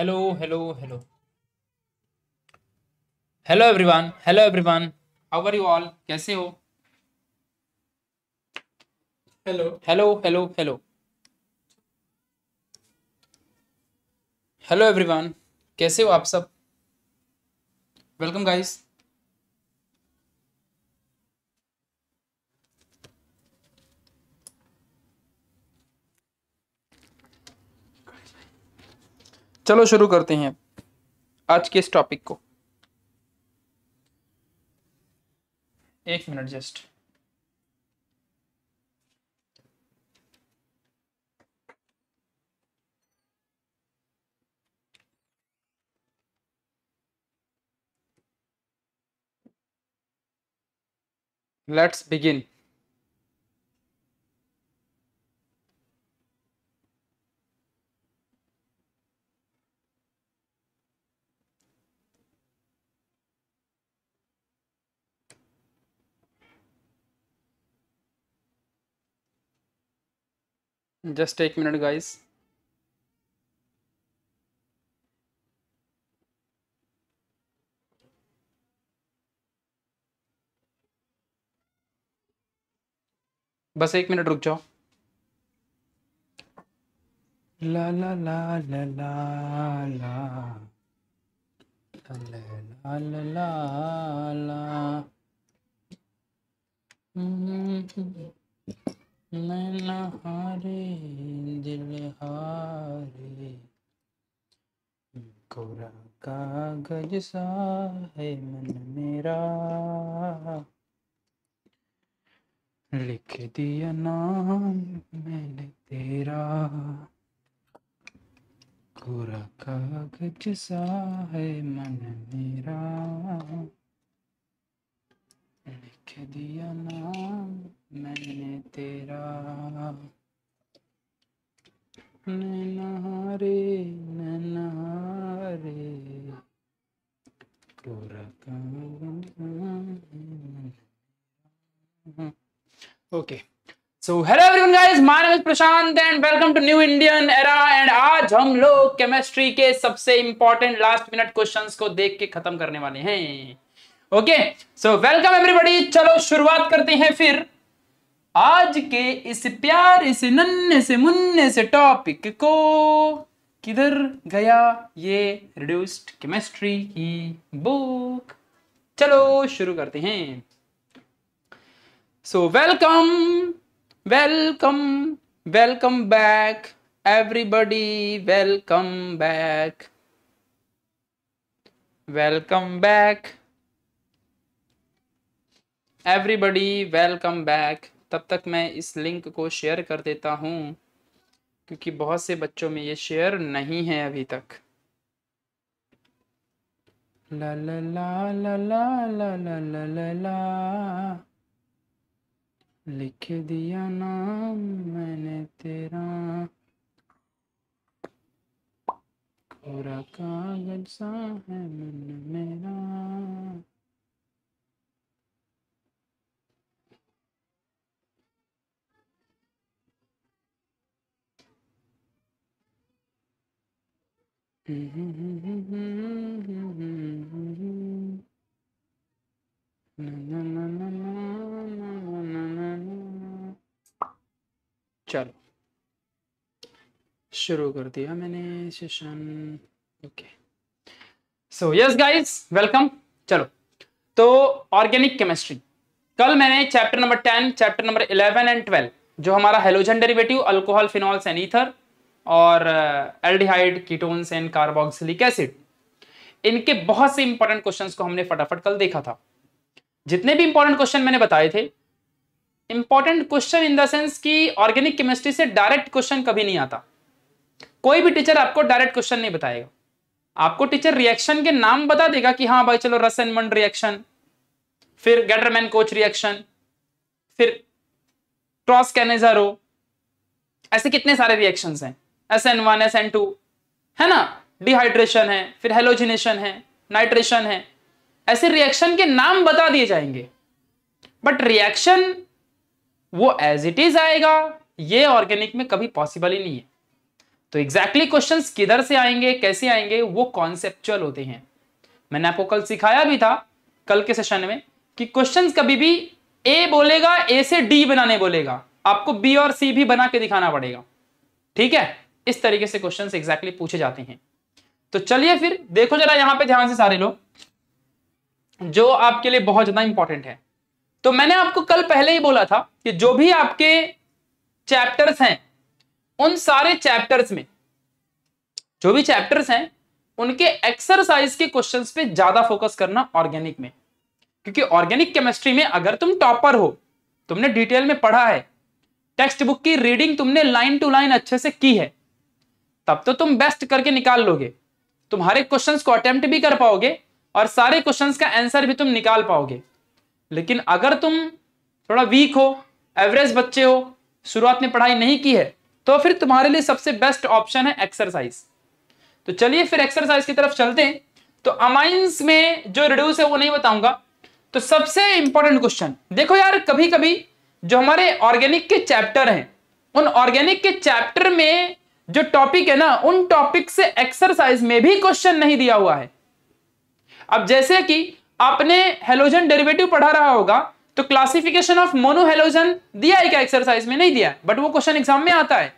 Hello hello hello hello everyone, hello everyone, how are you all, कैसे हो? Hello hello hello hello hello everyone, कैसे हो आप सब? Welcome guys. चलो शुरू करते हैं आज के इस टॉपिक को। एक minute just. Let's begin. Just एक मिनट गाइस। बस एक मिनट रुक जाओ। ला ला ला ला ला ला ला ला ला ला नैना हारे दिल हारे कोरा कागज सा है मन मेरा, लिख दिया नाम मैंने तेरा, कोरा कागज सा है मन मेरा, लिख दिया नाम मैंने तेरा, नैना रे पूरा काम। Okay, so hello everyone guys, my name is Prashant and welcome to new Indian era. And आज हम लोग केमिस्ट्री के सबसे इंपॉर्टेंट लास्ट मिनट क्वेश्चंस को देख के खत्म करने वाले हैं। Okay, so welcome everybody. चलो शुरुआत करते हैं फिर आज के इस प्यारे से नन्हे से मुन्ने से टॉपिक को। किधर गया ये रिड्यूस्ड केमिस्ट्री की बुक? चलो शुरू करते हैं। So welcome welcome welcome back everybody, welcome back, welcome back everybody, welcome back. तब तक मैं इस लिंक को शेयर कर देता हूँ क्योंकि बहुत से बच्चों में ये शेयर नहीं है अभी तक। ला ला ला ला ला ला ला ला ला ला, लिख दिया नाम मैंने तेरा, कोरा कागज सा है मन मेरा। चलो शुरू कर दिया मैंने session. Okay, so yes guys, welcome. चलो तो ऑर्गेनिक केमिस्ट्री, कल मैंने चैप्टर नंबर 10, चैप्टर नंबर 11 और 12 जो हमारा halogen derivative, alcohol, phenols and ether और aldehyde, ketones and carboxylic acid, इनके बहुत से इंपॉर्टेंट क्वेश्चंस को हमने फटाफट कल देखा था। जितने भी इंपॉर्टेंट क्वेश्चन मैंने बताए थे, important question in the sense कि ऑर्गेनिक केमिस्ट्री से डायरेक्ट क्वेश्चन कभी नहीं आता। कोई भी टीचर आपको डायरेक्ट क्वेश्चन नहीं बताएगा। आपको टीचर रिएक्शन के नाम बता देगा कि हाँ भाई चलो रोसेनमंड रिएक्शन, फिर गैटरमैन कोच रिएक्शन, फिर क्रॉस कैनिज़ारो, ऐसे कितने सारे रिएक्शन हैं, SN1, SN2 है ना, डिहाइड्रेशन है, फिर हेलोजिनेशन है, नाइट्रेशन है, ऐसे रिएक्शन के नाम बता दिए जाएंगे। बट रिएक्शन वो एज इट इज आएगा, ये ऑर्गेनिक में कभी पॉसिबल ही नहीं है। तो एग्जैक्टली क्वेश्चंस किधर से आएंगे, कैसे आएंगे, वो कॉन्सेप्चुअल होते हैं। मैंने आपको कल सिखाया भी था कल के सेशन में कि क्वेश्चंस कभी भी ए बोलेगा, ए से डी बनाने बोलेगा, आपको बी और सी भी बना के दिखाना पड़ेगा। ठीक है, इस तरीके से क्वेश्चंस एग्जैक्टली पूछे जाते हैं। तो चलिए फिर देखो जरा यहां पे ध्यान से सारे लोग, जो आपके लिए बहुत ज्यादा इंपॉर्टेंट है। तो मैंने आपको कल पहले ही बोला था कि जो भी आपके चैप्टर्स हैं उन सारे चैप्टर्स में, जो भी चैप्टर्स हैं उनके एक्सरसाइज के क्वेश्चंस पे ज्यादा फोकस करना ऑर्गेनिक में, क्योंकि ऑर्गेनिक केमिस्ट्री में अगर तुम टॉपर हो, तुमने डिटेल में पढ़ा है, टेक्स्ट बुक की रीडिंग तुमने लाइन टू लाइन अच्छे से की है, तब तो तुम बेस्ट करके निकाल लोगे, तुम्हारे क्वेश्चंस को अटेम्प्ट भी कर पाओगे और सारे क्वेश्चंस का आंसर भी तुम निकाल पाओगे। लेकिन अगर तुम थोड़ा वीक हो, एवरेज बच्चे हो, शुरुआत में पढ़ाई नहीं की है, तो फिर तुम्हारे लिए सबसे बेस्ट ऑप्शन है एक्सरसाइज। तो चलिए फिर एक्सरसाइज की तरफ चलते हैं। तो अमाइंस में जो रिड्यूस है वो नहीं बताऊंगा। तो सबसे इंपॉर्टेंट क्वेश्चन देखो यार, कभी कभी जो हमारे ऑर्गेनिक के चैप्टर हैं उन ऑर्गेनिक के चैप्टर में जो टॉपिक है ना, उन टॉपिक से एक्सरसाइज में भी क्वेश्चन नहीं दिया हुआ है। अब जैसे कि आपने हेलोजन डेरिवेटिव पढ़ा रहा होगा, तो क्लासिफिकेशन ऑफ मोनोहेलोजन दिया है क्या एक्सरसाइज में? नहीं दिया, बट वो क्वेश्चन एग्जाम में आता है।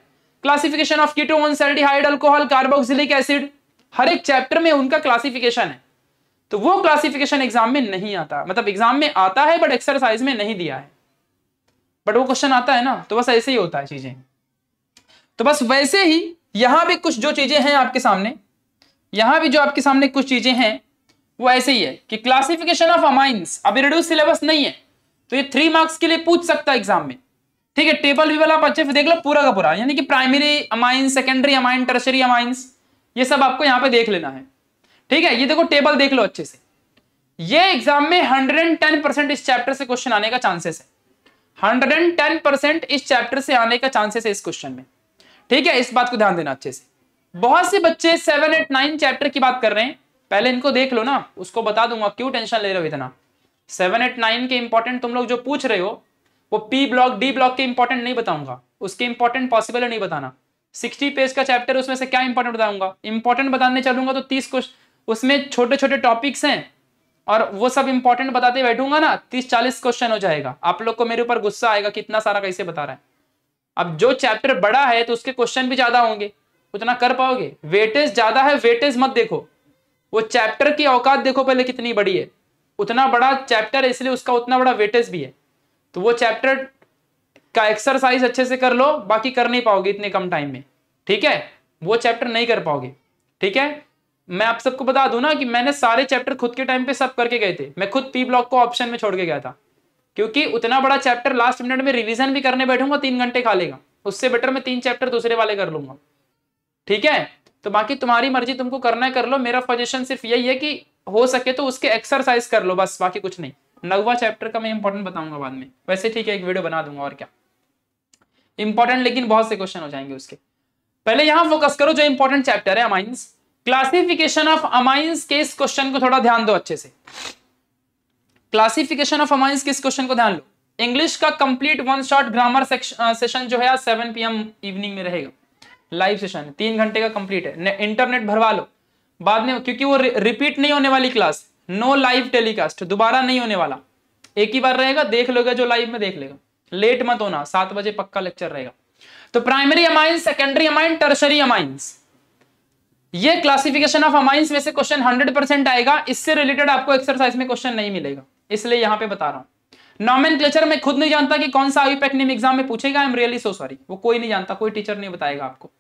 Classification of ketones, aldehyde, alcohol, carboxylic acid, हर एक चैप्टर में उनका क्लासिफिकेशन है। तो वो क्लासिफिकेशन एग्जाम में नहीं आता, मतलब एग्जाम में आता है बट एक्सरसाइज में नहीं दिया है, बट वो क्वेश्चन आता है ना। तो बस ऐसे ही होता है चीजें। तो बस वैसे ही यहां भी कुछ जो चीजें हैं आपके सामने, यहां भी जो आपके सामने कुछ चीजें हैं वो ऐसे ही है कि क्लासिफिकेशन ऑफ अमाइंस, अभी रिड्यूस सिलेबस नहीं है तो ये 3 मार्क्स के लिए पूछ सकता है एग्जाम में। ठीक है, टेबल भी वाला आप अच्छे से देख लो पूरा का पूरा, यानी कि primary amines, secondary amine, tertiary amines, ये सब आपको यहां पे देख लेना है। ठीक है, ये देखो टेबल देख लो अच्छे से। ये एग्जाम में 110% इस चैप्टर से क्वेश्चन आने का चांसेस है, 110% इस चैप्टर से आने का चांसेस है इस क्वेश्चन में। ठीक है, इस बात को ध्यान देना अच्छे से। बहुत से बच्चे 7, 8, 9 चैप्टर की बात कर रहे हैं, पहले इनको देख लो ना, उसको बता दूंगा, क्यों टेंशन ले रहे हो इतना। 7, 8, 9 के इंपॉर्टेंट तुम लोग जो पूछ रहे हो वो पी ब्लॉक, डी ब्लॉक के इंपॉर्टेंट नहीं बताऊंगा, उसके इंपॉर्टेंट पॉसिबल है नहीं बताना। 60 पेज का चैप्टर, उसमें से क्या इंपॉर्टेंट बताऊंगा? इंपॉर्टेंट बताने चलूंगा तो 30 क्वेश्चन, उसमें छोटे छोटे टॉपिक्स हैं और वो सब इंपॉर्टेंट बताते बैठूंगा ना, 30-40 क्वेश्चन हो जाएगा। आप लोग को मेरे ऊपर गुस्सा आएगा कि इतना सारा कैसे बता रहा है। अब जो चैप्टर बड़ा है तो उसके क्वेश्चन भी ज्यादा होंगे, उतना कर पाओगे। वेटेज ज्यादा है, वेटेज मत देखो, वो चैप्टर की औकात देखो पहले कितनी बड़ी है। उतना बड़ा चैप्टर है इसलिए उसका उतना बड़ा वेटेज भी है। तो वो चैप्टर का एक्सरसाइज अच्छे से कर लो, बाकी कर नहीं पाओगे इतने कम टाइम में। ठीक है, वो चैप्टर नहीं कर पाओगे। ठीक है, मैं आप सबको बता दूं ना कि मैंने सारे चैप्टर खुद के टाइम पे सब करके गए थे। मैं खुद पी ब्लॉक को ऑप्शन में छोड़ के गया था, क्योंकि उतना बड़ा चैप्टर लास्ट मिनट में रिविजन भी करने बैठूंगा, 3 घंटे खा लेगा। उससे बेटर मैं 3 चैप्टर दूसरे वाले कर लूंगा। ठीक है, तो बाकी तुम्हारी मर्जी, तुमको करना है कर लो। मेरा सजेशन सिर्फ यही है कि हो सके तो उसके एक्सरसाइज कर लो, बस, बाकी कुछ नहीं। 9वां चैप्टर का मैं इंपॉर्टेंट बताऊंगा बाद में, वैसे ठीक है, एक वीडियो बना दूंगा और क्या इंपॉर्टेंट, लेकिन बहुत से क्वेश्चन हो जाएंगे उसके। पहले यहां फोकस करो जो इंपॉर्टेंट चैप्टर है, अमाइंस, क्लासिफिकेशन ऑफ अमाइंस के इस क्वेश्चन को थोड़ा ध्यान दो अच्छे से। क्लासिफिकेशन ऑफ अमाइंस के इस क्वेश्चन को ध्यान लो। इंग्लिश का कंप्लीट 1 शॉट ग्रामर सेशन जो है 7 PM इवनिंग में रहेगा, लाइव सेशन, 3 घंटे का कंप्लीट है। इंटरनेट भरवा लो बाद में, क्योंकि वो रिपीट नहीं होने वाली क्लास, नो लाइव टेलीकास्ट, दोबारा नहीं होने वाला, एक ही बार रहेगा, देख लोगे जो लाइव में देख लेगा। लेट मत होना, 7 बजे पक्का लेक्चर रहेगा। तो primary amines, secondary amine, tertiary amines, ये क्लासिफिकेशन ऑफ अमाइंस में से क्वेश्चन 100% आएगा। इससे रिलेटेड आपको एक्सरसाइज में क्वेश्चन नहीं मिलेगा, इसलिए यहां पे बता रहा हूं। नॉमेनक्लेचर में खुद नहीं जानता कि कौन सा आईयूपैक नेम एग्जाम में पूछेगा, I am really so sorry, वो कोई नहीं जानता, कोई टीचर नहीं बताएगा आपको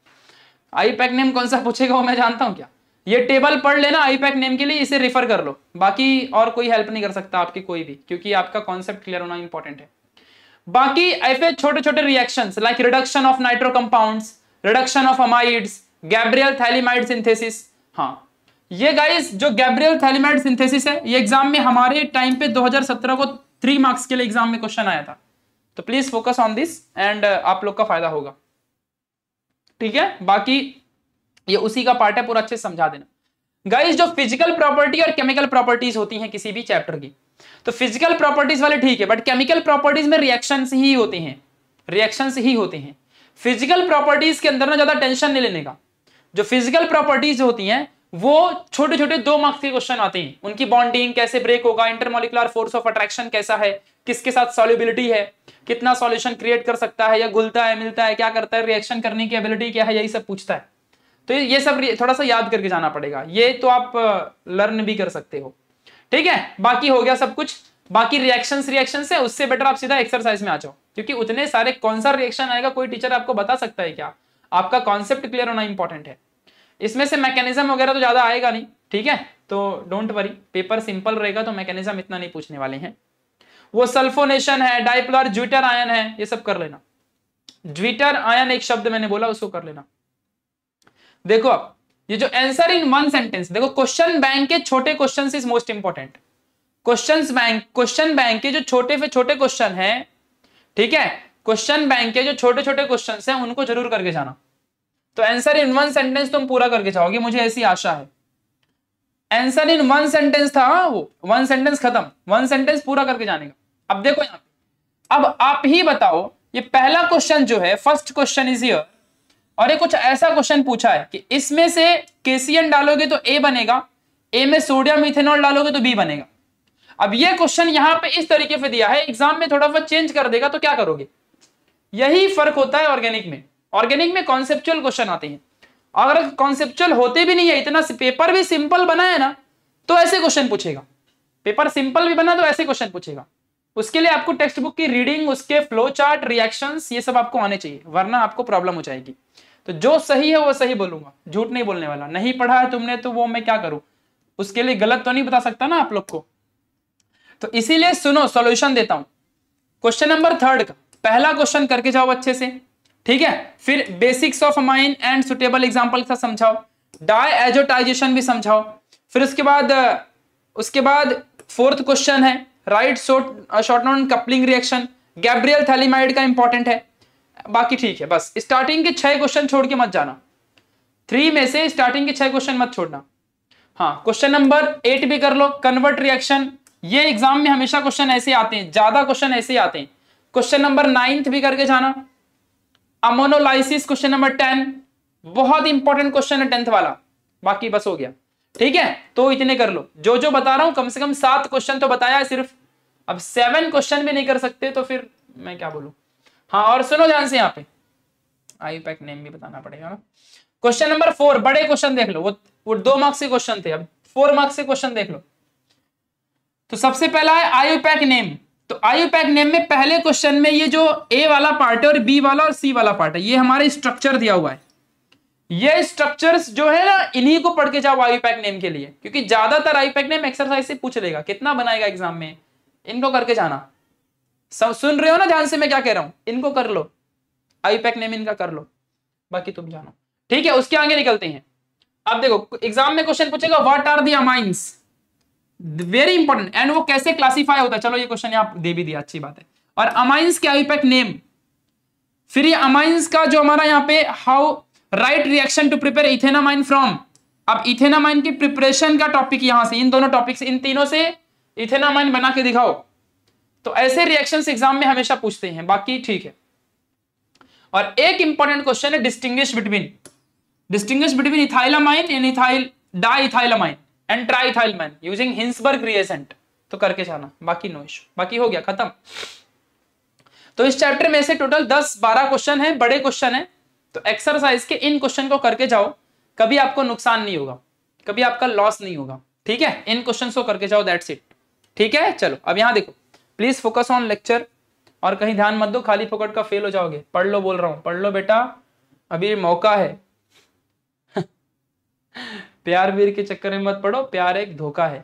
आईयूपैक नेम कौन सा पूछेगा, वो मैं जानता हूं क्या। ये टेबल पढ़ लेना आईयूपैक नेम के लिए, इसे रेफर कर लो, बाकी और कोई हेल्प नहीं कर सकता आपकी कोई भी, क्योंकि आपका कॉन्सेप्ट क्लियर होना इंपॉर्टेंट है। बाकी ऐसे छोटे छोटे reactions like reduction of nitro compounds, reduction of amides, Gabriel phthalimide synthesis. हाँ, ये गाइस जो गैब्रियल थैलिमाइड सिंथेसिस है, ये एग्जाम में हमारे टाइम पे 2017 को 3 मार्क्स के लिए एग्जाम में क्वेश्चन आया था। तो please focus on this and आप लोग का फायदा होगा। ठीक है, बाकी ये उसी का पार्ट है, पूरा अच्छे से समझा देना। गाइस जो फिजिकल प्रॉपर्टी और केमिकल प्रॉपर्टीज होती हैं किसी भी चैप्टर की, तो फिजिकल प्रॉपर्टीज वाले ठीक है, बट केमिकल प्रॉपर्टीज में रिएक्शंस ही होते हैं, रिएक्शंस ही होते हैं। फिजिकल प्रॉपर्टीज के अंदर ना ज्यादा टेंशन नहीं लेने का। जो फिजिकल प्रॉपर्टीज होती हैं वो छोटे छोटे 2 मार्क्स के क्वेश्चन आते हैं। उनकी बॉन्डिंग कैसे ब्रेक होगा, इंटरमोलिकुलर फोर्स ऑफ अट्रैक्शन कैसा है, किसके साथ सॉल्युबिलिटी है, कितना सॉल्यूशन क्रिएट कर सकता है या घुलता है मिलता है, क्या करता है, रिएक्शन करने की एबिलिटी क्या है, यही सब पूछता है। तो ये सब थोड़ा सा याद करके जाना पड़ेगा। ये तो आप लर्न भी कर सकते हो, ठीक है। बाकी हो गया सब कुछ। बाकी रिएक्शंस है, उससे बेटर आप सीधा एक्सरसाइज में आ जाओ, क्योंकि उतने सारे कौन सा रिएक्शन आएगा कोई टीचर आपको बता सकता है क्या। आपका कॉन्सेप्ट क्लियर होना इंपॉर्टेंट है। इसमें से मैकेनिज्म वगैरह तो ज्यादा आएगा नहीं, ठीक है। तो डोंट वरी, पेपर सिंपल रहेगा तो मैकेनिज्म इतना नहीं पूछने वाले हैं। वो सल्फोनेशन है, डाइपोलर ज्विटर आयन है, ये सब कर लेना। ज्विटर आयन एक शब्द मैंने बोला, उसको कर लेना। देखो अब ये जो आंसर इन वन सेंटेंस, देखो क्वेश्चन बैंक के छोटे question is most important. Question bank के जो छोटे से छोटे क्वेश्चन हैं, ठीक है, क्वेश्चन बैंक के जो छोटे छोटे क्वेश्चन हैं उनको जरूर करके जाना। तो आंसर इन वन सेंटेंस तुम पूरा करके जाओगे, मुझे ऐसी आशा है। आंसर इन वन सेंटेंस था वो, वन सेंटेंस खत्म, वन सेंटेंस पूरा करके जाने का। अब देखो यहाँ पे, अब आप ही बताओ, ये पहला क्वेश्चन जो है, फर्स्ट क्वेश्चन इज हियर, और ये कुछ ऐसा क्वेश्चन पूछा है कि इसमें से केसीएन डालोगे तो ए बनेगा, ए में सोडियम इथेनॉल डालोगे तो बी बनेगा। अब ये क्वेश्चन यहाँ पे इस तरीके से दिया है, एग्जाम में थोड़ा बहुत चेंज कर देगा तो क्या करोगे। यही फर्क होता है ऑर्गेनिक में। ऑर्गेनिक में कॉन्सेप्चुअल क्वेश्चन आते हैं, अगर कॉन्सेप्चुअल होते भी नहीं है, इतना पेपर भी सिंपल बना है ना तो ऐसे क्वेश्चन पूछेगा। पेपर सिंपल भी बना तो ऐसे क्वेश्चन पूछेगा। उसके लिए आपको टेक्स्ट बुक की रीडिंग, उसके फ्लो चार्ट, रिएक्शंस, ये सब आपको आने चाहिए, वरना आपको प्रॉब्लम हो जाएगी। तो जो सही है वो सही बोलूंगा, झूठ नहीं बोलने वाला। नहीं पढ़ा है तुमने तो वो मैं क्या करूं, उसके लिए गलत तो नहीं बता सकता ना आप लोग को। तो इसीलिए सुनो, सॉल्यूशन देता हूं क्वेश्चन नंबर 3 का। पहला क्वेश्चन करके जाओ अच्छे से, ठीक है। फिर basics of amine and suitable example के साथ समझाओ, डायएजोटाइजेशन भी समझाओ। फिर उसके बाद 4th क्वेश्चन है write short non coupling reaction, Gabriel phthalimide का इंपॉर्टेंट है। बाकी ठीक है, बस स्टार्टिंग के 6 क्वेश्चन छोड़ के मत जाना, 3 में से स्टार्टिंग के 6 क्वेश्चन मत छोड़ना। हाँ, क्वेश्चन नंबर 8 भी कर लो, कन्वर्ट रिएक्शन। ये एग्जाम में हमेशा क्वेश्चन ऐसे आते हैं, ज्यादा क्वेश्चन ऐसे आते हैं। क्वेश्चन नंबर 9 भी करके जाना, अमोनोलाइसिस क्वेश्चन नंबर 10, बहुत इंपॉर्टेंट क्वेश्चन है 10th वाला। बाकी बस हो गया, ठीक है। तो इतने कर लो, जो जो बता रहा हूं कम से कम 7 क्वेश्चन तो बताया है सिर्फ। अब 7 क्वेश्चन भी नहीं कर सकते तो फिर मैं क्या बोलूं। हाँ, और सुनो ध्यान से, यहाँ पे आईयूपैक नेम भी बताना पड़ेगा ना। क्वेश्चन नंबर 4, बड़े क्वेश्चन देख लो, वो 2 मार्क्स के क्वेश्चन थे, अब 4 मार्क्स के क्वेश्चन देख लो। तो सबसे पहला है आईयूपैक नेम। तो आईयूपैक नेम में पहले क्वेश्चन में ये जो ए वाला पार्ट है और बी वाला और सी वाला पार्ट है, ये हमारे स्ट्रक्चर दिया हुआ है। ये स्ट्रक्चर्स जो है ना, इन्हीं को पढ़ के जाओ आईयूपैक नेम के लिए, क्योंकि ज्यादातर आईयूपैक नेम एक्सरसाइज से पूछ लेगा, कितना बनाएगा एग्जाम में। इनको करके जाना, सुन रहे हो ना ध्यान से मैं क्या कह रहा हूं। इनको कर लो, आईयूपैक नेम इनका कर लो, बाकी तुम जानो, ठीक है। उसके आगे निकलते हैं। अब देखो, एग्जाम में क्वेश्चन पूछेगा what are the amines, very important, and वो कैसे क्लासिफाई होता है। चलो ये क्वेश्चन आप दे भी दिया, अच्छी बात है। और अमाइंस के आईयूपैक नेम, फिर ये अमाइंस का जो हमारा यहाँ पे how write reaction to prepare ethanamine from. अब इथेनामाइन की प्रिपरेशन का टॉपिक यहाँ से, इन दोनों टॉपिक से, इन तीनों से इथेनामाइन बना के दिखाओ। तो ऐसे रिएक्शंस एग्जाम में हमेशा पूछते हैं। बाकी ठीक है। और एक इंपॉर्टेंट क्वेश्चन है distinguish between ethylamine and ethyl diethylamine and triethylamine using Hinsberg reagent. तो करके जाना, बाकी नो इशू। बाकी हो गया खत्म। तो इस चैप्टर में से टोटल 10-12 क्वेश्चन है, बड़े क्वेश्चन है। तो एक्सरसाइज के इन क्वेश्चन को करके जाओ, कभी आपको नुकसान नहीं होगा, कभी आपका लॉस नहीं होगा, ठीक है। इन क्वेश्चन को करके जाओ, दैट्स इट, ठीक है। चलो अब यहाँ देखो, प्लीज फोकस ऑन लेक्चर और कहीं ध्यान मत दो, खाली फोकट का फेल हो जाओगे। पढ़ लो, बोल रहा हूं, पढ़ लो बेटा, अभी मौका है। प्यार वीर के चक्कर में मत पड़ो, प्यार एक धोखा है,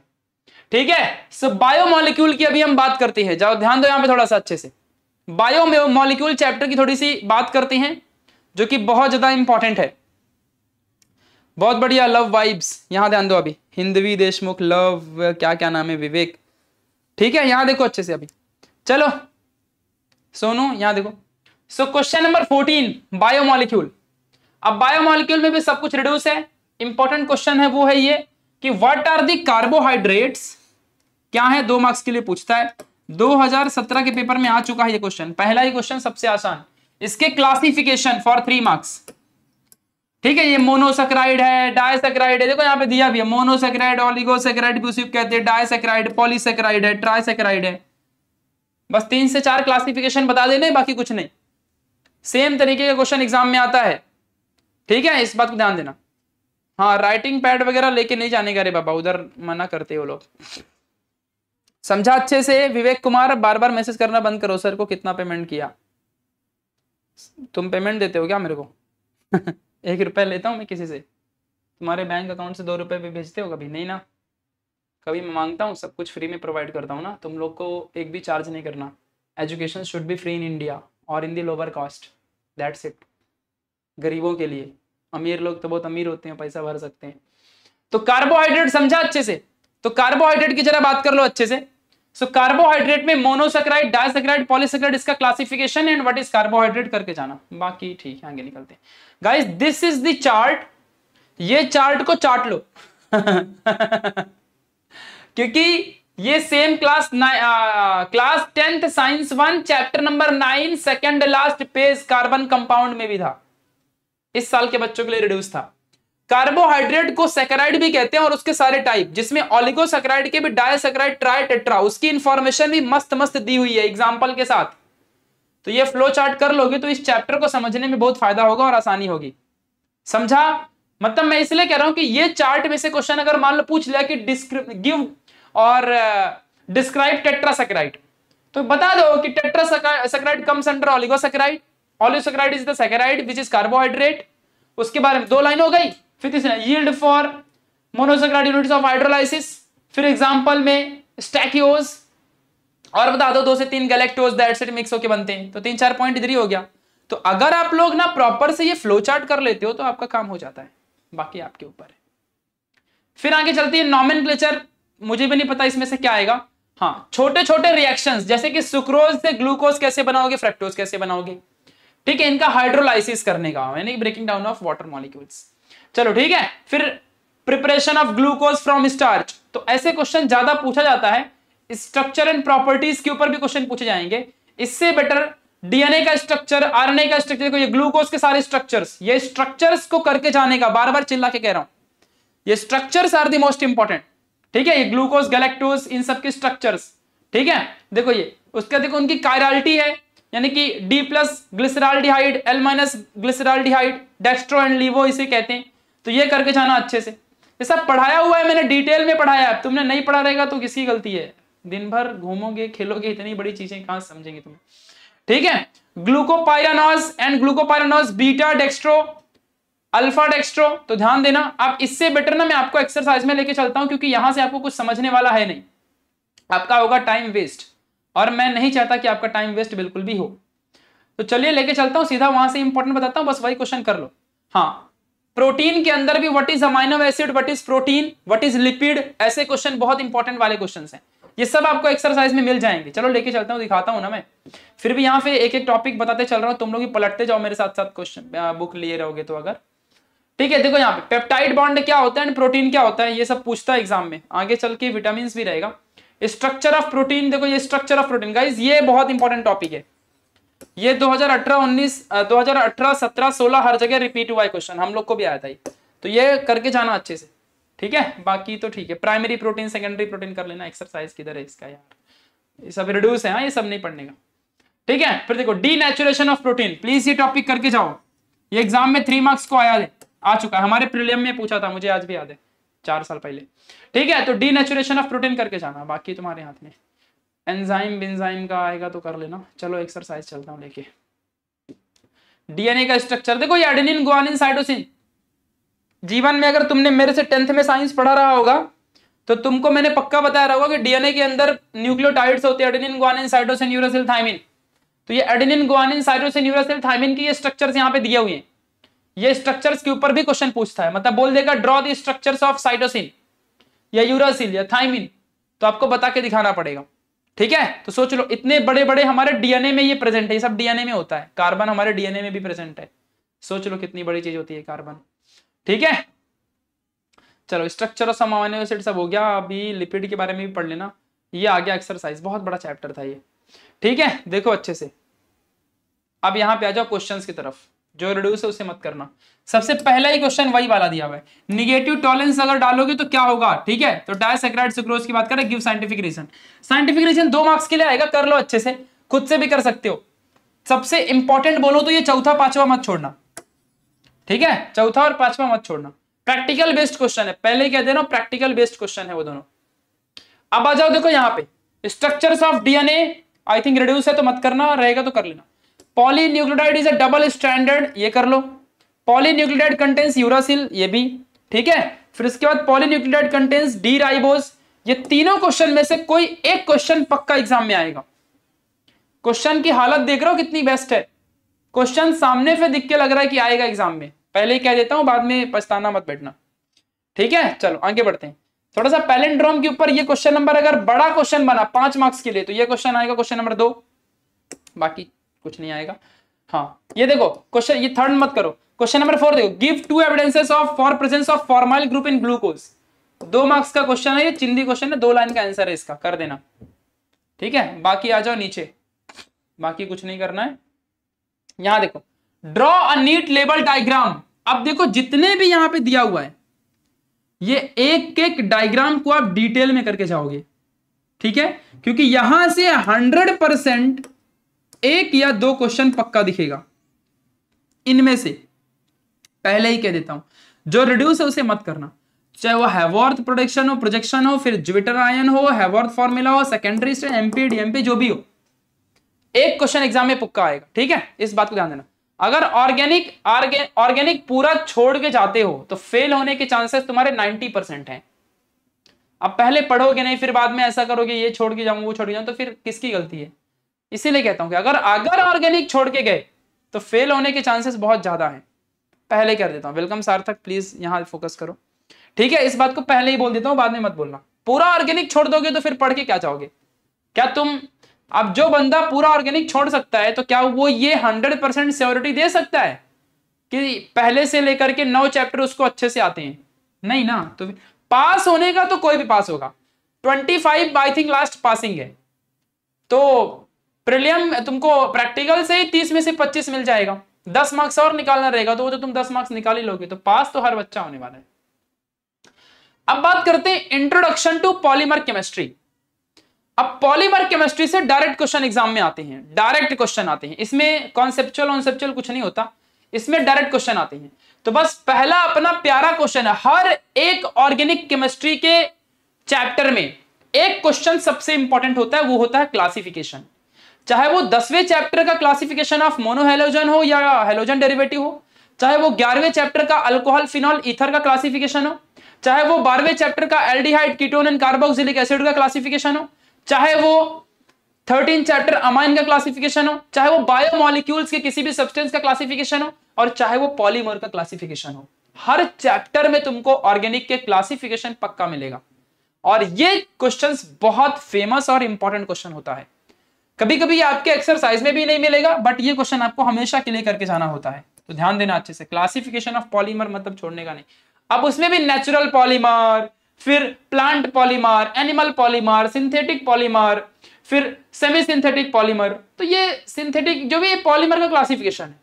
ठीक है। सो बायोमोलिक्यूल की अभी हम बात करते हैं, जाओ ध्यान दो यहाँ पे थोड़ा सा अच्छे से। बायोमोलिक्यूल चैप्टर की थोड़ी सी बात करते हैं, जो कि बहुत ज्यादा इंपॉर्टेंट है। बहुत बढ़िया, लव वाइब्स, यहाँ ध्यान दो अभी। हिंदवी देशमुख, लव, क्या क्या नाम है, विवेक, ठीक है। यहां देखो अच्छे से अभी, चलो सोनू यहां देखो। So question number 14, biomolecule. अब बायोमोलिक्यूल में भी सब कुछ रिड्यूस है। इंपॉर्टेंट क्वेश्चन है वो है ये कि व्हाट आर दी कार्बोहाइड्रेट्स, क्या है, 2 मार्क्स के लिए पूछता है। 2017 के पेपर में आ चुका है ये क्वेश्चन, पहला ही क्वेश्चन सबसे आसान। इसके क्लासिफिकेशन फॉर 3 मार्क्स। ठीक है, ये मोनोसेक्राइड है, डायसेक्राइड है, देखो यहाँ पे दिया भी है, मोनोसेक्राइड, ऑलिगोसेक्राइड भी उसी को कहते हैं, डायसेक्राइड, पॉलीसेक्राइड है, ट्राइसेक्राइड है। बस 3 से 4 क्लासिफिकेशन बता देने, बाकी कुछ नहीं। सेम तरीके का क्वेश्चन एग्जाम में आता है, ठीक है, इस बात को ध्यान देना। हाँ, राइटिंग पैड वगैरह लेके नहीं जाने का रे बाबा, उधर मना करते हो लोग। समझा अच्छे से? विवेक कुमार, बार बार मैसेज करना बंद करो, सर को कितना पेमेंट किया? तुम पेमेंट देते हो क्या मेरे को? 1 रुपया लेता हूँ मैं किसी से। तुम्हारे बैंक अकाउंट से 2 रुपये भी भेजते हो? कभी नहीं ना, कभी मैं मांगता हूँ? सब कुछ फ्री में प्रोवाइड करता हूँ ना, तुम लोग को एक भी चार्ज नहीं करना। Education should be free in India और in the lower cost, that's it. गरीबों के लिए, अमीर लोग तो बहुत अमीर होते हैं, पैसा भर सकते हैं। तो कार्बोहाइड्रेट समझा अच्छे से? तो कार्बोहाइड्रेट की जरा बात कर लो अच्छे से। सो कार्बोहाइड्रेट में मोनोसेक्राइड, डाइसेक्राइड, पॉलीसेक्राइड इसका classification and what is carbohydrate करके जाना, बाकी ठीक है। आगे निकलते हैं guys, this is the chart. ये चार्ट को चाट लो क्योंकि ये same class 10 science 1 chapter number 9 second last page carbon compound में भी था, इस साल के बच्चों के लिए रिड्यूस था। कार्बोहाइड्रेट को सैकराइड भी कहते हैं और उसके सारे टाइप, जिसमें ऑलिगोसैकराइड के भी डायसैकराइड, ट्राई, टेट्रा, उसकी इंफॉर्मेशन भी मस्त मस्त दी हुई है एग्जांपल के साथ। तो ये फ्लो चार्ट कर लोगे तो इस चैप्टर को समझने में बहुत फायदा होगा और आसानी होगी। समझा? मतलब मैं इसलिए कह रहा हूं कि ये चार्ट में से क्वेश्चन अगर मान लो पूछ लिया कि गिव और डिस्क्राइब टेट्रासैकराइड, तो बता दो कि tetrasaccharide comes under oligosaccharide, oligosaccharide is the saccharide which is carbohydrate, उसके बारे में 2 लाइन हो गई। फिर तीसरा yield for monosaccharide units of hydrolysis, फिर एग्जांपल में स्टैकियोज, और बता दो 2 से 3 गैलेक्टोज दैट्स इट मिक्स होके बनते हैं। तो 3-4 पॉइंट इधर ही हो गया। तो अगर आप लोग ना प्रॉपर से ये फ्लो चार्ट कर लेते हो तो आपका काम हो जाता है, बाकी आपके ऊपर है। फिर आगे चलती है नोमेनक्लेचर, मुझे भी नहीं पता इसमें से क्या आएगा। हाँ, छोटे छोटे रिएक्शंस, जैसे कि सुक्रोज से ग्लूकोज कैसे बनाओगे, फ्रक्टोज कैसे बनाओगे, ठीक है, इनका हाइड्रोलाइसिस करने का, यानी breaking down of water molecules. चलो ठीक है। फिर preparation of glucose from starch, तो ऐसे क्वेश्चन ज्यादा पूछा जाता है। स्ट्रक्चर एंड प्रॉपर्टीज के ऊपर भी क्वेश्चन पूछे जाएंगे। इससे बेटर डीएनए का स्ट्रक्चर, आरएनए का स्ट्रक्चर, ये ग्लूकोज के सारे स्ट्रक्चर्स, ये स्ट्रक्चर्स को करके जाने का, बार बार चिल्ला के कह रहा हूं, ये structures are the most important. ठीक है, ये ग्लूकोज, गैलेक्टोज, इन सबके स्ट्रक्चर्स। ठीक है, देखो ये उसका, देखो उनकी कायरालिटी है, यानी कि D+ glyceraldehyde, L- glyceraldehyde, dextro and लीवो इसे कहते हैं। तो ये करके जाना अच्छे से, ये सब पढ़ाया हुआ है, मैंने डिटेल में पढ़ाया है। तुमने नहीं पढ़ा रहेगा तो किसकी गलती है? दिन भर घूमोगे खेलोगे, इतनी बड़ी चीजें कहां समझेंगे तुम? ठीक है, glucopyranose and glucopyranose, beta dextro, alpha dextro. तो ध्यान देना आप, इससे बेटर ना मैं आपको एक्सरसाइज में लेके चलता हूं, क्योंकि यहां से आपको कुछ समझने वाला है नहीं, आपका होगा टाइम वेस्ट, और मैं नहीं चाहता कि आपका टाइम वेस्ट बिल्कुल भी हो। तो चलिए लेके चलता हूं सीधा, वहां से इंपॉर्टेंट बताता हूं, बस वही क्वेश्चन कर लो। हाँ, प्रोटीन के अंदर भी what is amino acid, what is protein, what is lipid, ऐसे क्वेश्चन बहुत इंपॉर्टेंट वाले क्वेश्चन हैं। ये सब आपको एक्सरसाइज में मिल जाएंगे। चलो लेके चलता हूं, दिखाता हूं ना मैं। फिर भी यहाँ पे एक एक टॉपिक बताते चल रहा हूँ, तुम लोग भी पलटते जाओ मेरे साथ साथ क्वेश्चन, बुक लिए रहोगे तो। अगर ठीक है, देखो यहाँ पे पेप्टाइड बॉन्ड क्या होता है एंड प्रोटीन क्या होता है, ये सब पूछता है एग्जाम में। आगे चल के विटामिन भी रहेगा। स्ट्रक्चर ऑफ प्रोटीन, देखो ये स्ट्रक्चर ऑफ प्रोटीन गाइस, ये बहुत इंपॉर्टेंट टॉपिक है। ये 2018, 17, 16 हर जगह रिपीट हुआ है क्वेश्चन, हम लोग को भी आया था ये। तो ये करके जाना अच्छे से, ठीक है। बाकी तो ठीक है, प्राइमरी प्रोटीन, सेकेंडरी प्रोटीन कर लेना। एक्सरसाइज किधर है इसका यार, ये सब रिड्यूस है, ये सब नहीं पढ़ने का, ठीक है। फिर देखो डीनेचुरेशन ऑफ प्रोटीन, प्लीज ये टॉपिक करके जाओ, ये एग्जाम में 3 मार्क्स को आ चुका है, हमारे प्रीलियम में पूछा था, मुझे आज भी याद है 4 साल पहले, ठीक है। तो डीनेचुरेशन ऑफ प्रोटीन करके जाना, बाकी तुम्हारे हाथ में। एंजाइम बेंजाइम का आएगा तो कर लेना। चलो एक्सरसाइज चलता हूं लेके। डीएनए का स्ट्रक्चर, देखो ये एडेनिन, ग्वानिन, साइटोसिन। जीवन में अगर तुमने मेरे से 10th में साइंस पढ़ा रहा होगा तो तुमको मैंने पक्का बताया होगा कि डीएनए के अंदर न्यूक्लियोटाइड्स होते हैं, adenine, guanine, cytosine, uracil, thymine. तो ये adenine, guanine, cytosine, uracil, thymine के स्ट्रक्चर्स यहाँ पे दिए हुए हैं। ये स्ट्रक्चर्स के ऊपर भी क्वेश्चन पूछता है, मतलब बोल देगा draw the structures of cytosine या यूरासिल या थायमिन, तो आपको बता के दिखाना पड़ेगा, ठीक है। तो सोच लो इतने बड़े बड़े हमारे डीएनए में ये प्रेजेंट है, ये सब डीएनए में होता है, कार्बन हमारे डीएनए में भी प्रेजेंट है। सोच लो कितनी बड़ी चीज होती है कार्बन, ठीक है। चलो स्ट्रक्चर ऑफ अमीनो एसिड सब हो गया। अभी लिपिड के बारे में भी पढ़ लेना, ये आ गया एक्सरसाइज, बहुत बड़ा चैप्टर था ये, ठीक है। देखो अच्छे से अब यहाँ पे आ जाओ क्वेश्चंस की तरफ, जो रिड्यूस है उसे मत करना। सबसे पहला ही क्वेश्चन वही वाला दिया हुआ है, नेगेटिव टॉलरेंस अगर डालोगे तो क्या होगा, ठीक है। तो डाइसैकराइड सुक्रोज की बात कर रहे हैं, give scientific reason. Scientific reason 2 marks के लिए आएगा, कर लो अच्छे से, खुद से भी कर सकते हो। सबसे इंपॉर्टेंट बोलो तो ये चौथा पांचवा मत छोड़ना, ठीक है, चौथा और पांचवा मत छोड़ना। प्रैक्टिकल बेस्ड क्वेश्चन है, पहले कह देना प्रैक्टिकल बेस्ड क्वेश्चन है वो दोनों। अब आ जाओ देखो यहाँ पे, structures of DNA, I think reduce है तो मत करना, रहेगा तो कर लेना। Polynucleotide is a double stranded, ये कर लो। पॉलीन्यूक्लियोटाइड कंटेंस यूरासिल, ये भी ठीक है। फिर इसके बाद पॉलीन्यूक्लियोटाइड कंटेंस डी राइबोस। ये तीनों क्वेश्चन में से कोई एक क्वेश्चन पक्का एग्जाम में आएगा। क्वेश्चन की हालत देख रहे हो कितनी बेस्ट है, क्वेश्चन सामने से दिख के लग रहा है कि आएगा एग्जाम में, पहले ही कह देता हूं, बाद में पछताना मत बैठना, ठीक है। चलो आगे बढ़ते हैं, थोड़ा सा पैलिंड्रोम के ऊपर। ये क्वेश्चन नंबर अगर बड़ा क्वेश्चन बना 5 मार्क्स के लिए तो ये क्वेश्चन आएगा, क्वेश्चन नंबर 2, बाकी कुछ नहीं आएगा। हाँ ये देखो क्वेश्चन, ये थर्ड मत करो। क्वेश्चन नंबर 4 देखो, give 2 evidences of for presence of formyl group in glucose. 2 marks का क्वेश्चन है, ये चिंदी क्वेश्चन है, 2 लाइन का आंसर है इसका, कर देना, ठीक है। बाकी आ जाओ नीचे, बाकी कुछ नहीं करना है। यहां देखो, draw a neat label diagram. अब देखो जितने भी यहां पे दिया हुआ है ये एक एक डायग्राम को आप डिटेल में करके जाओगे, ठीक है, क्योंकि यहां से 100% एक या दो क्वेश्चन पक्का दिखेगा इनमें से, पहले ही कह देता हूं। जो रिड्यूस है उसे मत करना, चाहे वो हैवॉर्थ प्रोडक्शन हो, प्रोजेक्शन हो, फिर ज्विटर आयन हो, हैवॉर्थ फॉर्मूला हो, सेकेंडरी स्ट्रेन, एमपी डीएमपी, जो भी हो, एक क्वेश्चन एग्जाम में पक्का आएगा, ठीक है, इस बात को ध्यान देना। अगर ऑर्गेनिक पूरा छोड़ के जाते हो तो फेल होने के चांसेस तुम्हारे 90% हैं। अब पहले पढ़ोगे नहीं, फिर बाद में ऐसा करोगे ये छोड़ के जाऊं वो छोड़ के जाऊं, तो फिर किसकी गलती है। इसीलिए कहता हूं कि अगर ऑर्गेनिक छोड़ के गए तो फेल होने के चांसेस बहुत ज्यादा हैं, पहले कर देता हूं। वेलकम सार्थक, प्लीज यहाँ फोकस करो, ठीक है, इस बात को पहले ही बोल देता हूँ, बाद में मत बोलना। पूरा ऑर्गेनिक छोड़ दोगे तो फिर पढ़ के क्या जाओगे। क्या तुम, अब जो बंदा पूरा ऑर्गेनिक छोड़ सकता है तो क्या वो ये 100% सिक्योरिटी दे सकता है कि पहले से लेकर के 9 चैप्टर उसको अच्छे से आते हैं? नहीं ना। तो पास होने का तो कोई भी पास होगा, 25 आई थिंक लास्ट पासिंग है, तो प्रीलिम तुमको प्रैक्टिकल से 30 में से 25 मिल जाएगा, 10 मार्क्स और निकालना रहेगा, तो वो तो तुम 10 मार्क्स निकाल ही लोगे, तो पास तो हर बच्चा होने वाला है। अब बात करते हैं इंट्रोडक्शन टू पॉलीमर केमिस्ट्री। अब पॉलीमर केमिस्ट्री से डायरेक्ट क्वेश्चन एग्जाम में आते हैं, डायरेक्ट क्वेश्चन आते हैं, इसमें कॉन्सेप्चुअल कॉन्सेप्चुअल कुछ नहीं होता, इसमें डायरेक्ट क्वेश्चन आते हैं। तो बस पहला अपना प्यारा क्वेश्चन है, हर एक ऑर्गेनिक केमिस्ट्री के चैप्टर में एक क्वेश्चन सबसे इंपॉर्टेंट होता है, वो होता है क्लासिफिकेशन। चाहे वो 10वें चैप्टर का क्लासिफिकेशन ऑफ मोनोहेलोजन हो या हेलोजन डेरिवेटिव हो, चाहे वो 11वें चैप्टर का अल्कोहल फिनॉल ईथर का क्लासिफिकेशन हो, चाहे वो 12वें चैप्टर का aldehyde ketone and carboxylic acid का क्लासिफिकेशन हो, चाहे वो 13 चैप्टर अमाइन का क्लासिफिकेशन हो, चाहे वो बायोमोलिक्यूल्स के किसी भी सब्सटेंस का क्लासिफिकेशन हो, और चाहे वो पॉलीमर का क्लासिफिकेशन हो, हर चैप्टर में तुमको ऑर्गेनिक के क्लासिफिकेशन पक्का मिलेगा। और ये क्वेश्चंस बहुत फेमस और इंपॉर्टेंट क्वेश्चन होता है, कभी कभी आपके एक्सरसाइज में भी नहीं मिलेगा, बट ये क्वेश्चन आपको हमेशा क्लियर करके जाना होता है, तो ध्यान देना अच्छे से। क्लासिफिकेशन ऑफ पॉलीमर मतलब छोड़ने का नहीं। अब उसमें भी नेचुरल पॉलीमर, फिर plant polymer, animal polymer, synthetic polymer, फिर सेमी सिंथेटिक पॉलीमर, तो ये सिंथेटिक जो भी पॉलीमर का क्लासिफिकेशन है,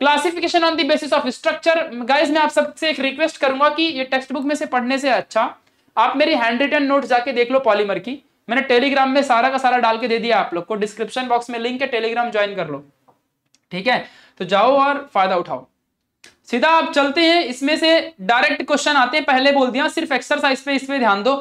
classification on the basis of structure. Guys मैं आप सबसे एक रिक्वेस्ट करूंगा कि ये टेक्स्ट बुक में से पढ़ने से अच्छा आप मेरी हैंड रिटन नोट जाके देख लो पॉलीमर की, मैंने टेलीग्राम में सारा का सारा डाल के दे दिया आप लोग को, डिस्क्रिप्शन बॉक्स में लिंक है, टेलीग्राम ज्वाइन कर लो, ठीक है, तो जाओ और फायदा उठाओ। सीधा आप चलते हैं, इसमें से डायरेक्ट क्वेश्चन आते हैं, पहले बोल दिया, सिर्फ एक्सरसाइज पे इस पे ध्यान दो।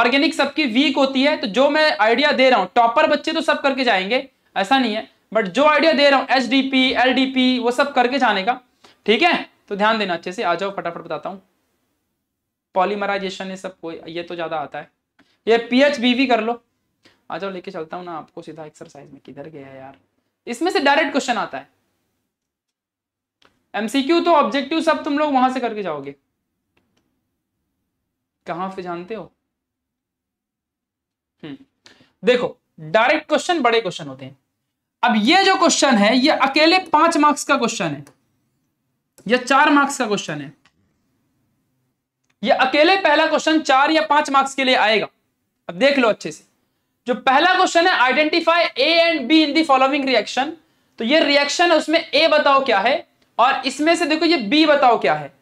ऑर्गेनिक सबकी वीक होती है, तो जो मैं आइडिया दे रहा हूँ, टॉपर बच्चे तो सब करके जाएंगे ऐसा नहीं है, बट जो आइडिया दे रहा हूँ एचडीपी एलडीपी वो सब करके जाने का, ठीक है, तो ध्यान देना अच्छे से। आ जाओ फटाफट बताता हूँ, पॉलीमराइजेशन ये सब कोई, ये तो ज्यादा आता है, ये PHBV कर लो। आ जाओ लेके चलता हूँ ना आपको सीधा एक्सरसाइज में, किधर गया यार। इसमें से डायरेक्ट क्वेश्चन आता है, MCQ तो ऑब्जेक्टिव सब तुम लोग वहां से करके जाओगे, कहां पे जानते हो। देखो डायरेक्ट क्वेश्चन बड़े क्वेश्चन होते हैं। अब ये जो क्वेश्चन है ये अकेले 5 मार्क्स का क्वेश्चन है, ये 4 मार्क्स का क्वेश्चन है, ये अकेले पहला क्वेश्चन 4 या 5 मार्क्स के लिए आएगा। अब देख लो अच्छे से, जो पहला क्वेश्चन है, identify A and B in the following reaction, तो ये रिएक्शन है, उसमें ए बताओ क्या है, और इसमें से देखो ये बी बताओ क्या है।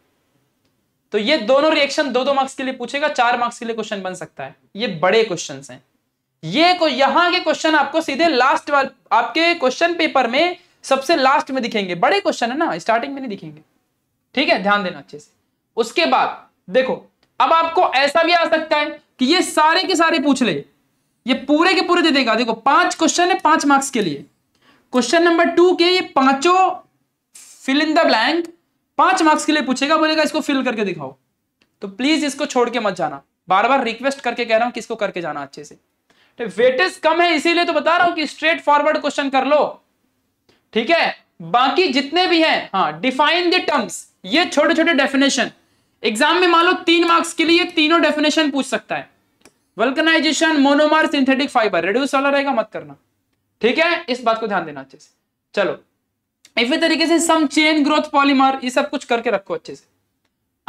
तो ये दोनों रिएक्शन दो दो मार्क्स के लिए पूछेगा, 4 मार्क्स के लिए क्वेश्चन बन सकता है। ये बड़े क्वेश्चन हैं, ये को यहां के क्वेश्चन आपको सीधे लास्ट आपके क्वेश्चन पेपर में सबसे लास्ट में दिखेंगे। बड़े क्वेश्चन है ना, स्टार्टिंग में नहीं दिखेंगे, ठीक है, ध्यान देना अच्छे से। उसके बाद देखो अब आपको ऐसा भी आ सकता है कि ये सारे के सारे पूछ ले, ये पूरे के पूरे दे देगा। देखो 5 क्वेश्चन है 5 मार्क्स के लिए, क्वेश्चन नंबर 2 के ये पांचों fill in the blank 5 marks के लिए पूछेगा, बोलेगा इसको फिल करके दिखाओ। तो प्लीज इसको छोड़ के मत जाना, बार बार रिक्वेस्ट करके कह रहा हूं कि इसको करके जाना अच्छे से। तो वेटेज कम है इसीलिए तो बता रहा हूं कि स्ट्रेट फॉरवर्ड क्वेश्चन कर लो, ठीक है। बाकी जितने भी हैं, हाँ, डिफाइन द टर्म्स, ये छोटे छोटे डेफिनेशन एग्जाम में मान लो 3 मार्क्स के लिए तीनों डेफिनेशन पूछ सकता है। Vulcanisation, monomer, synthetic fibre, reduce वाला रहेगा मत करना, ठीक है, इस बात को ध्यान देना अच्छे से। चलो इसी तरीके से सम चेन ग्रोथ पॉलीमर, ये सब कुछ करके रखो अच्छे से।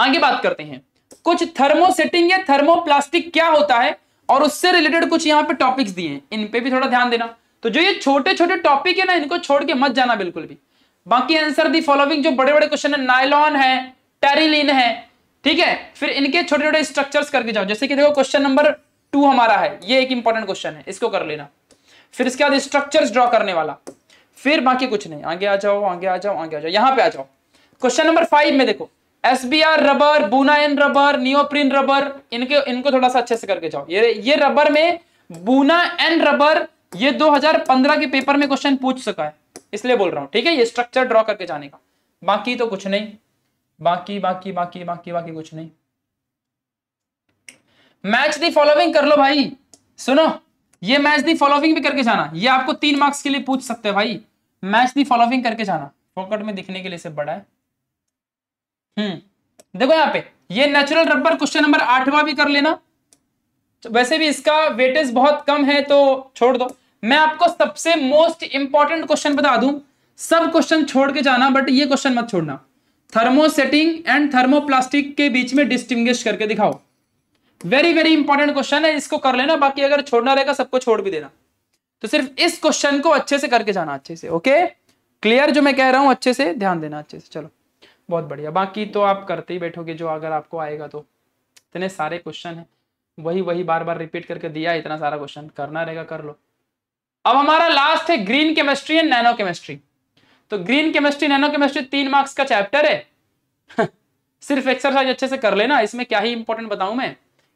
आगे बात करते हैं कुछ थर्मोसेटिंग या थर्मोप्लास्टिक क्या होता है और उससे रिलेटेड कुछ यहाँ पे टॉपिक्स दिए हैं, इन पे भी थोड़ा ध्यान देना। तो जो ये छोटे छोटे टॉपिक है ना, इनको छोड़ के मत जाना बिल्कुल भी। बाकी आंसर दी फॉलोइंग, जो बड़े बड़े क्वेश्चन है, नायलॉन है, टेरिलिन है, ठीक है, फिर इनके छोटे छोटे स्ट्रक्चर्स करके जाओ। जैसे कि देखो क्वेश्चन नंबर 2 हमारा है, ये एक इंपॉर्टेंट क्वेश्चन है, इसको कर लेना। फिर इसके बाद स्ट्रक्चर्स ड्रॉ करने वाला, फिर बाकी कुछ नहीं। आगे आ जाओ, आगे आ जाओ, आगे आ जाओ, यहाँ पे आ जाओ। क्वेश्चन नंबर 5 में देखो SBR rubber, Buna N rubber, neoprene rubber, इनको थोड़ा सा अच्छे से करके जाओ। ये रबर में बुना एन रबर, ये 2015 के पेपर में क्वेश्चन पूछ सका है, इसलिए बोल रहा हूँ, ठीक है। ये स्ट्रक्चर ड्रॉ करके जाने का, बाकी तो कुछ नहीं, बाकी बाकी बाकी बाकी बाकी कुछ नहीं। मैच दी फॉलोइंग कर लो भाई, सुनो ये मैच दी फॉलोइंग भी करके जाना, ये आपको 3 मार्क्स के लिए पूछ सकते हैं भाई। मैच दी फॉलोइंग करके जाना, फोकट में दिखने के लिए से बड़ा है। देखो यहाँ पे ये नेचुरल रबर क्वेश्चन नंबर 8वां भी कर लेना। वैसे भी इसका वेटेज बहुत कम है तो छोड़ दो। मैं आपको सबसे मोस्ट इंपॉर्टेंट क्वेश्चन बता दूं, सब क्वेश्चन छोड़ के जाना, बट ये क्वेश्चन मत छोड़ना। थर्मोसेटिंग एंड थर्मोप्लास्टिक के बीच में डिस्टिंग्विश करके दिखाओ, वेरी वेरी इंपॉर्टेंट क्वेश्चन है, इसको कर लेना। बाकी अगर छोड़ना रहेगा सबको छोड़ भी देना। तो सिर्फ इस क्वेश्चन को अच्छे से करके जाना अच्छे से, ओके, क्लियर। जो मैं कह रहा हूं अच्छे से ध्यान देना अच्छे से, चलो बहुत बढ़िया। बाकी तो आप करते ही बैठोगे जो अगर आपको आएगा तो। इतने सारे क्वेश्चन हैं, वही वही बार बार रिपीट करके दिया, इतना सारा क्वेश्चन करना रहेगा, कर लो। अब हमारा लास्ट है green chemistry and nano chemistry. तो green chemistry nano chemistry 3 marks का चैप्टर है, सिर्फ एक्सरसाइज अच्छे से कर लेना। इसमें क्या ही इंपॉर्टेंट बताऊं मैं,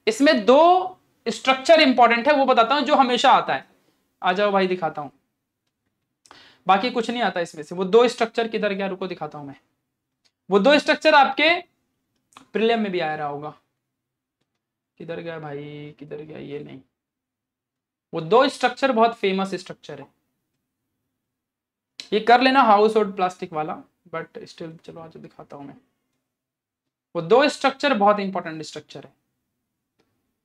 इसमें 2 स्ट्रक्चर इंपॉर्टेंट है, वो बताता हूँ, जो हमेशा आता है। आ जाओ भाई दिखाता हूँ, बाकी कुछ नहीं आता इसमें से। वो 2 स्ट्रक्चर किधर गया, रुको दिखाता हूँ मैं। वो 2 स्ट्रक्चर आपके प्रीलिम में भी आ रहा होगा, किधर गया भाई, किधर गया, ये नहीं। वो 2 स्ट्रक्चर बहुत फेमस स्ट्रक्चर है, ये कर लेना, हाउस होल्ड प्लास्टिक वाला, बट स्टिल चलो आज दिखाता हूं मैं। वो 2 स्ट्रक्चर बहुत इंपॉर्टेंट स्ट्रक्चर है,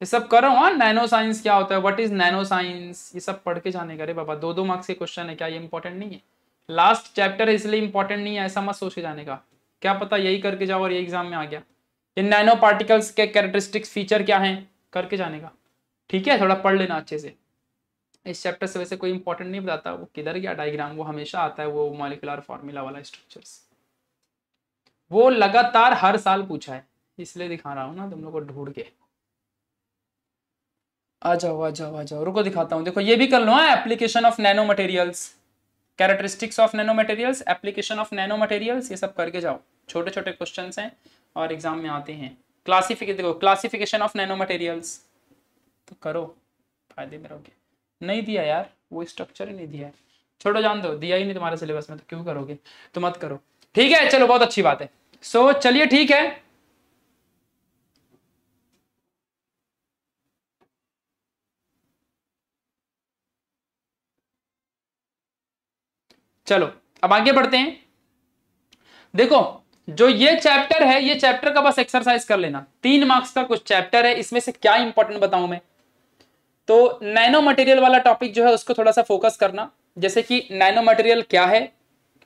ये सब कर रहा हूँ। नैनो साइंस क्या होता है, व्हाट इज नैनो साइंस, ये सब पढ़ के जाने का। बाबा 2 मार्क्स के क्वेश्चन है, क्या ये इंपॉर्टेंट नहीं है? लास्ट चैप्टर है इसलिए इंपॉर्टेंट नहीं है, ऐसा मत सोच के जाने का। क्या पता यही करके जाओ और ये एग्जाम में आ गया। ये नैनो पार्टिकल्स के कैरेक्टरिस्टिक्स फीचर क्या हैं, करके जाने का, ठीक है, थोड़ा पढ़ लेना अच्छे से। इस चैप्टर से वैसे कोई इंपॉर्टेंट नहीं बताता, वो किधर गया डायग्राम, वो हमेशा आता है, वो मॉलिकुलर फार्मूला वाला स्ट्रक्चर्स, वो लगातार हर साल पूछा है, इसलिए दिखा रहा हूँ ना तुम लोग को ढूंढ के। आ जाओ आ जाओ आ जाओ, रुको दिखाता हूँ। देखो ये भी कर लो, application of nano materials, characteristics of nano materials, application of nano materials, ये सब करके जाओ। छोटे छोटे क्वेश्चंस हैं और एग्जाम में आते हैं। क्लासिफिकेशन ऑफ नैनो मटेरियल्स, तो करो, फायदे में रहोगे। नहीं दिया यार, वो स्ट्रक्चर ही नहीं दिया है, छोड़ो जान दो, दिया ही नहीं तुम्हारे सिलेबस में, तो क्यों करोगे, तो मत करो, ठीक है, चलो बहुत अच्छी बात है। सो चलिए ठीक है, चलो अब आगे बढ़ते हैं। देखो जो ये चैप्टर है, ये चैप्टर का बस एक्सरसाइज कर लेना, 3 मार्क्स का कुछ चैप्टर है, इसमें से क्या इंपॉर्टेंट बताऊं मैं। तो नैनो मटेरियल वाला टॉपिक जो है उसको थोड़ा सा फोकस करना, जैसे कि नैनो मटेरियल क्या है,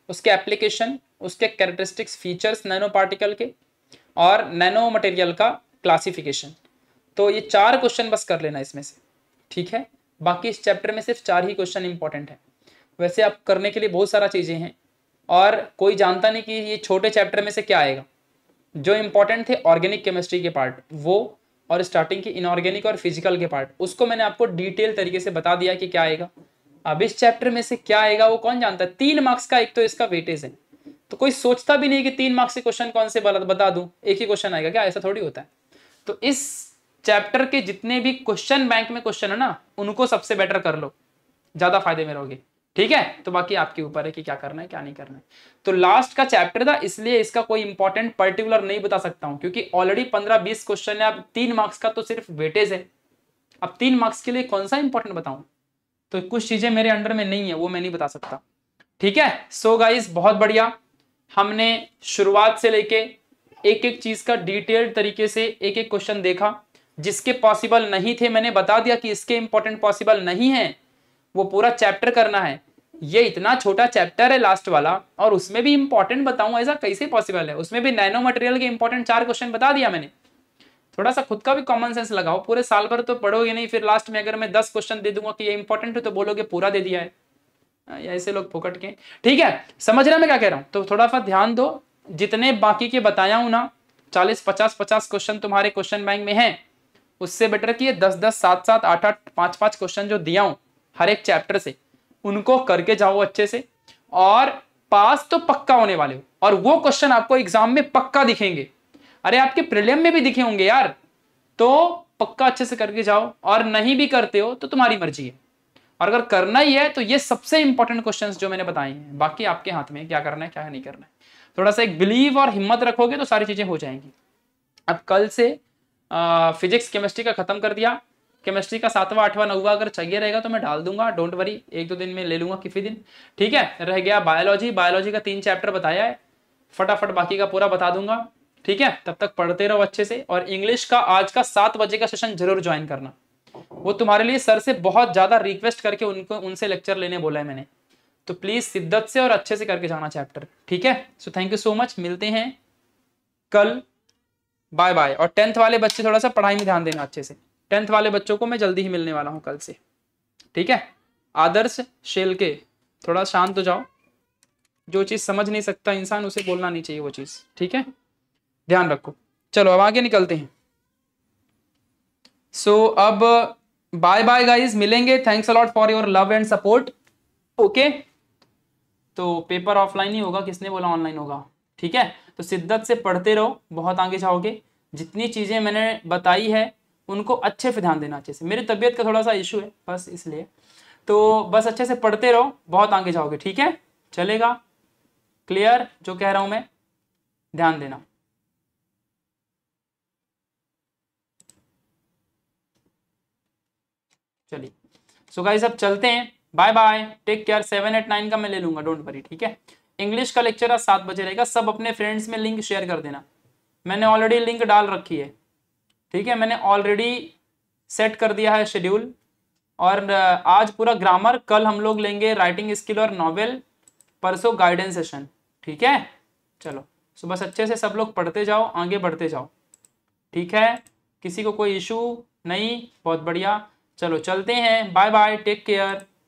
उसके एप्लीकेशन, उसके कैरेक्टरिस्टिक्स फीचर्स नैनो पार्टिकल के, और नैनो मटेरियल का क्लासिफिकेशन। तो ये 4 क्वेश्चन बस कर लेना इसमें से, ठीक है। बाकी इस चैप्टर में सिर्फ 4 ही क्वेश्चन इंपॉर्टेंट है। वैसे आप करने के लिए बहुत सारा चीज़ें हैं और कोई जानता नहीं कि ये छोटे चैप्टर में से क्या आएगा। जो इम्पोर्टेंट थे ऑर्गेनिक केमिस्ट्री के पार्ट वो और स्टार्टिंग की इनऑर्गेनिक और फिजिकल के पार्ट, उसको मैंने आपको डिटेल तरीके से बता दिया कि क्या आएगा। अब इस चैप्टर में से क्या आएगा वो कौन जानता है। 3 मार्क्स का एक तो इसका वेटेज है, तो कोई सोचता भी नहीं कि 3 मार्क्स से क्वेश्चन कौन से बता दूं, एक ही क्वेश्चन आएगा क्या, ऐसा थोड़ी होता है। तो इस चैप्टर के जितने भी क्वेश्चन बैंक में क्वेश्चन है ना, उनको सबसे बेटर कर लो, ज्यादा फायदे में रहोगे। ठीक है, तो बाकी आपके ऊपर है कि क्या करना है क्या नहीं करना है। तो लास्ट का चैप्टर था इसलिए इसका कोई इंपॉर्टेंट पर्टिकुलर नहीं बता सकता हूं, क्योंकि ऑलरेडी 15-20 क्वेश्चन है। अब 3 मार्क्स का तो सिर्फ वेटेज है, अब 3 मार्क्स के लिए कौन सा इंपॉर्टेंट बताऊं, तो कुछ चीजें मेरे अंडर में नहीं है, वो मैं नहीं बता सकता। ठीक है, सो गाइस बहुत बढ़िया, हमने शुरुआत से लेके एक एक चीज का डिटेल्ड तरीके से एक एक क्वेश्चन देखा। जिसके पॉसिबल नहीं थे मैंने बता दिया कि इसके इंपॉर्टेंट पॉसिबल नहीं है, वो पूरा चैप्टर करना है। ये इतना छोटा चैप्टर है लास्ट वाला, और उसमें भी इंपॉर्टेंट बताऊं ऐसा कैसे पॉसिबल है। उसमें भी नैनो मटेरियल के इंपॉर्टेंट 4 क्वेश्चन बता दिया मैंने। थोड़ा सा खुद का भी कॉमन सेंस लगाओ, पूरे साल भर तो पढ़ोगे नहीं, फिर लास्ट में अगर मैं 10 क्वेश्चन दे दूंगा कि ये इंपॉर्टेंट है तो बोलोगे पूरा दे दिया है, ऐसे लोग फोकट के। ठीक है, समझ रहे हैं मैं क्या कह रहा हूँ, तो थोड़ा सा ध्यान दो। जितने बाकी के बताया हूं ना 40-50-50 क्वेश्चन तुम्हारे क्वेश्चन बैंक में है, उससे बेटर कि 10-10, 7-7, 8-8, 5-5 क्वेश्चन जो दिया हूं हर एक चैप्टर से, उनको करके जाओ अच्छे से, और पास तो पक्का होने वाले हो। और वो क्वेश्चन आपको एग्जाम में पक्का दिखेंगे, अरे आपके प्रीलिम में भी दिखे होंगे यार, तो पक्का अच्छे से करके जाओ। और नहीं भी करते हो तो तुम्हारी मर्जी है, और अगर करना ही है तो ये सबसे इंपॉर्टेंट क्वेश्चंस जो मैंने बताए हैं, बाकी आपके हाथ में क्या करना है क्या नहीं करना है। थोड़ा सा एक बिलीव और हिम्मत रखोगे तो सारी चीजें हो जाएंगी। अब कल से फिजिक्स केमिस्ट्री का खत्म कर दिया, केमिस्ट्री का 7वां 8वां 9वां अगर चाहिए रहेगा तो मैं डाल दूंगा, डोंट वरी, 1-2 दिन में ले लूंगा किसी दिन। ठीक है, रह गया बायोलॉजी, बायोलॉजी का 3 चैप्टर बताया है, फटाफट बाकी का पूरा बता दूंगा। ठीक है, तब तक पढ़ते रहो अच्छे से। और इंग्लिश का आज का 7 बजे का सेशन जरूर ज्वाइन करना, वो तुम्हारे लिए सर से बहुत ज्यादा रिक्वेस्ट करके उनसे लेक्चर लेने बोला है मैंने, तो प्लीज शिद्दत से और अच्छे से करके जाना चैप्टर। ठीक है, so thank you so much, मिलते हैं कल, बाय बाय। और 10th वाले बच्चे थोड़ा सा पढ़ाई में ध्यान देना अच्छे से, 10th वाले बच्चों को मैं जल्दी ही मिलने वाला हूँ कल से। ठीक है, आदर्श शेल के, थोड़ा शांत हो जाओ, जो चीज़ समझ नहीं सकता इंसान उसे बोलना नहीं चाहिए वो चीज़। ठीक है, ध्यान रखो। चलो अब आगे निकलते हैं। सो अब बाय बाय गाइज, मिलेंगे। Thanks a lot for your love and support. Okay, तो पेपर ऑफलाइन ही होगा, किसने बोला ऑनलाइन होगा। ठीक है, तो शिद्दत से पढ़ते रहो, बहुत आगे जाओगे। जितनी चीज़ें मैंने बताई है उनको अच्छे पे ध्यान देना अच्छे से। मेरी तबीयत का थोड़ा सा इशू है बस, इसलिए तो बस अच्छे से पढ़ते रहो, बहुत आगे जाओगे। ठीक है, चलेगा, क्लियर जो कह रहा हूं मैं, ध्यान देना। चलिए सो गाइस अब चलते हैं, बाय बाय, टेक केयर। 7-8-9 का मैं ले लूंगा, डोंट वरी। ठीक है, इंग्लिश का लेक्चर आज 7 बजे रहेगा, सब अपने फ्रेंड्स में लिंक शेयर कर देना, मैंने ऑलरेडी लिंक डाल रखी है। ठीक है, मैंने ऑलरेडी सेट कर दिया है शेड्यूल, और आज पूरा ग्रामर, कल हम लोग लेंगे राइटिंग स्किल और नॉवेल, परसों गाइडेंस सेशन। ठीक है, चलो सो बस अच्छे से सब लोग पढ़ते जाओ, आगे बढ़ते जाओ। ठीक है, किसी को कोई इशू नहीं, बहुत बढ़िया। चलो चलते हैं, बाय बाय, टेक केयर।